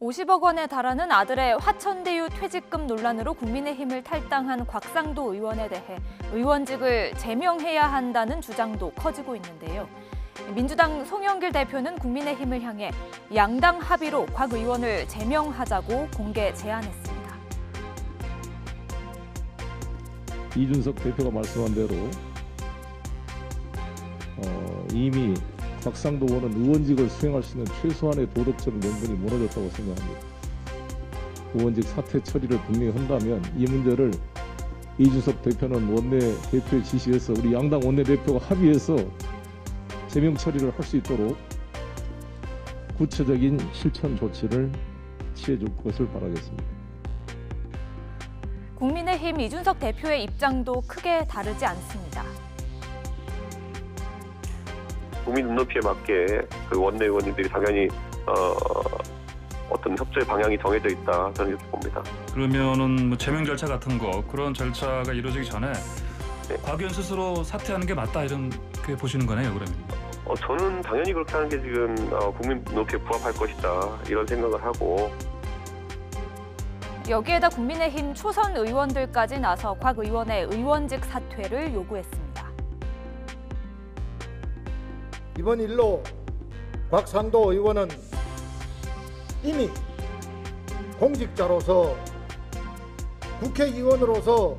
50억 원에 달하는 아들의 화천대유 퇴직금 논란으로 국민의힘을 탈당한 곽상도 의원에 대해 의원직을 제명해야 한다는 주장도 커지고 있는데요. 민주당 송영길 대표는 국민의힘을 향해 양당 합의로 곽 의원을 제명하자고 공개 제안했습니다. 이준석 대표가 말씀한 대로 이미 곽상도 의원은 의원직을 수행할 수 있는 최소한의 도덕적 명분이 무너졌다고 생각합니다. 의원직 사퇴 처리를 분명히 한다면 이 문제를 이준석 대표는 원내대표의 지시에서 우리 양당 원내대표가 합의해서 제명 처리를 할 수 있도록 구체적인 실천 조치를 취해줄 것을 바라겠습니다. 국민의힘 이준석 대표의 입장도 크게 다르지 않습니다. 국민 눈높이에 맞게 그 원내의원님들이 당연히 어떤 협조의 방향이 정해져 있다, 저는 이렇게 봅니다. 그러면은 뭐 제명 절차 같은 거, 그런 절차가 이루어지기 전에 곽 의원 스스로 사퇴하는 게 맞다, 이런 게 보시는 거네요, 그러면? 저는 당연히 그렇게 하는 게 지금 국민 눈높이에 부합할 것이다, 이런 생각을 하고. 여기에다 국민의힘 초선 의원들까지 나서 곽 의원의 의원직 사퇴를 요구했습니다. 이번 일로 곽상도 의원은 이미 공직자로서 국회의원으로서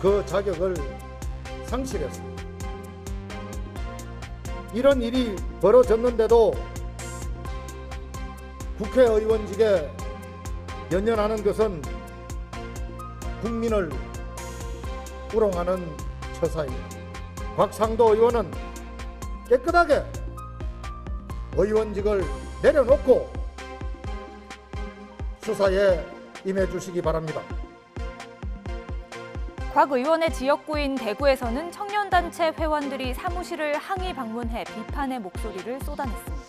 그 자격을 상실했습니다. 이런 일이 벌어졌는데도 국회의원직에 연연하는 것은 국민을 우롱하는 처사입니다. 곽상도 의원은 깨끗하게 의원직을 내려놓고 수사에 임해주시기 바랍니다. 곽 의원의 지역구인 대구에서는 청년단체 회원들이 사무실을 항의 방문해 비판의 목소리를 쏟아냈습니다.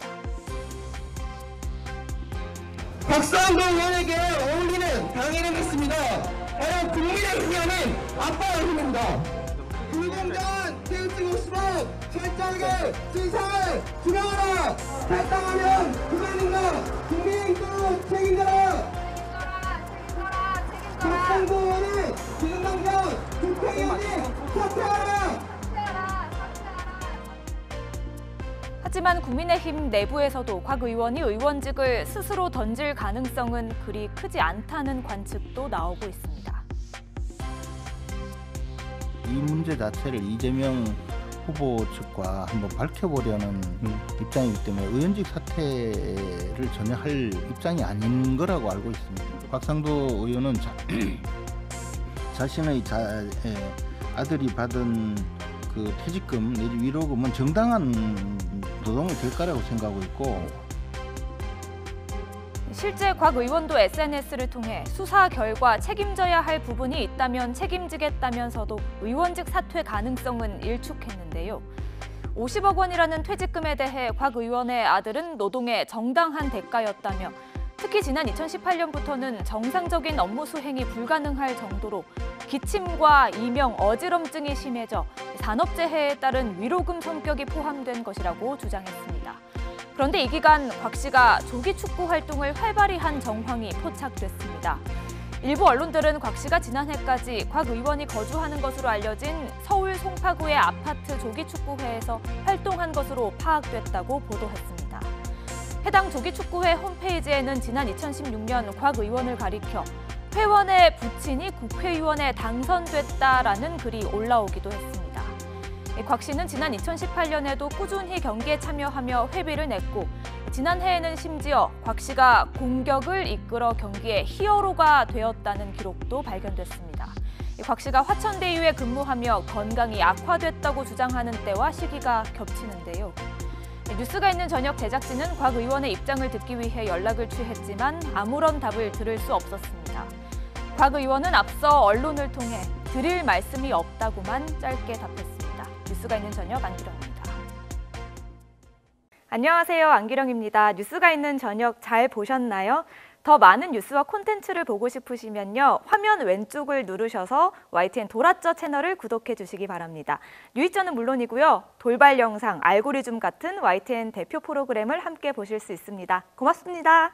곽상도 의원에게 어울리는 당 이름이 있습니다. 바로 국민의힘이라는 아빠 이름입니다. 불공정한 대우증 욕심을 철저하게 진상을 규명하라. 탈당하면 그만인가. 국민도 책임져라. 곽상도 의원이 지금 당장 국회의원이 사퇴하라. 하지만 국민의힘 내부에서도 곽 의원이 의원직을 스스로 던질 가능성은 그리 크지 않다는 관측도 나오고 있습니다. 이 문제 자체를 이재명 후보 측과 한번 밝혀보려는 입장이기 때문에 의원직 사퇴를 전혀 할 입장이 아닌 거라고 알고 있습니다. 곽상도 의원은 자신의 아들이 받은 그 퇴직금 내지 위로금은 정당한 노동의 대가라고 생각하고 있고, 실제 곽 의원도 SNS를 통해 수사 결과 책임져야 할 부분이 있다면 책임지겠다면서도 의원직 사퇴 가능성은 일축했는데요. 50억 원이라는 퇴직금에 대해 곽 의원의 아들은 노동의 정당한 대가였다며 특히 지난 2018년부터는 정상적인 업무 수행이 불가능할 정도로 기침과 이명, 어지럼증이 심해져 산업재해에 따른 위로금 성격이 포함된 것이라고 주장했습니다. 그런데 이 기간 곽 씨가 조기 축구 활동을 활발히 한 정황이 포착됐습니다. 일부 언론들은 곽 씨가 지난해까지 곽 의원이 거주하는 것으로 알려진 서울 송파구의 아파트 조기 축구회에서 활동한 것으로 파악됐다고 보도했습니다. 해당 조기 축구회 홈페이지에는 지난 2016년 곽 의원을 가리켜 회원의 부친이 국회의원에 당선됐다라는 글이 올라오기도 했습니다. 곽 씨는 지난 2018년에도 꾸준히 경기에 참여하며 회비를 냈고 지난해에는 심지어 곽 씨가 공격을 이끌어 경기의 히어로가 되었다는 기록도 발견됐습니다. 곽 씨가 화천대유에 근무하며 건강이 악화됐다고 주장하는 때와 시기가 겹치는데요. 뉴스가 있는 저녁 제작진은 곽 의원의 입장을 듣기 위해 연락을 취했지만 아무런 답을 들을 수 없었습니다. 곽 의원은 앞서 언론을 통해 드릴 말씀이 없다고만 짧게 답했습니다. 뉴스가 있는 저녁 안기령입니다. 안녕하세요, 안기령입니다. 뉴스가 있는 저녁 잘 보셨나요? 더 많은 뉴스와 콘텐츠를 보고 싶으시면요, 화면 왼쪽을 누르셔서 YTN 돌아쩌 채널을 구독해 주시기 바랍니다. 뉴이쩌는 물론이고요, 돌발 영상, 알고리즘 같은 YTN 대표 프로그램을 함께 보실 수 있습니다. 고맙습니다.